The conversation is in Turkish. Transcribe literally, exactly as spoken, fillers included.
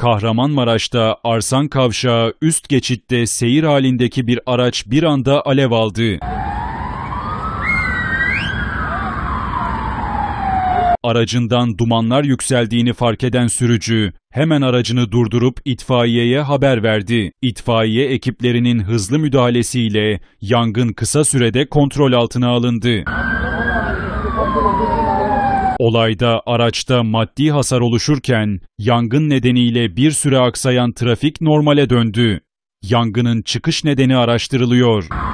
Kahramanmaraş'ta Arsan Kavşağı üst geçitte seyir halindeki bir araç bir anda alev aldı. Aracından dumanlar yükseldiğini fark eden sürücü hemen aracını durdurup itfaiyeye haber verdi. İtfaiye ekiplerinin hızlı müdahalesiyle yangın kısa sürede kontrol altına alındı. Olayda araçta maddi hasar oluşurken yangın nedeniyle bir süre aksayan trafik normale döndü. Yangının çıkış nedeni araştırılıyor.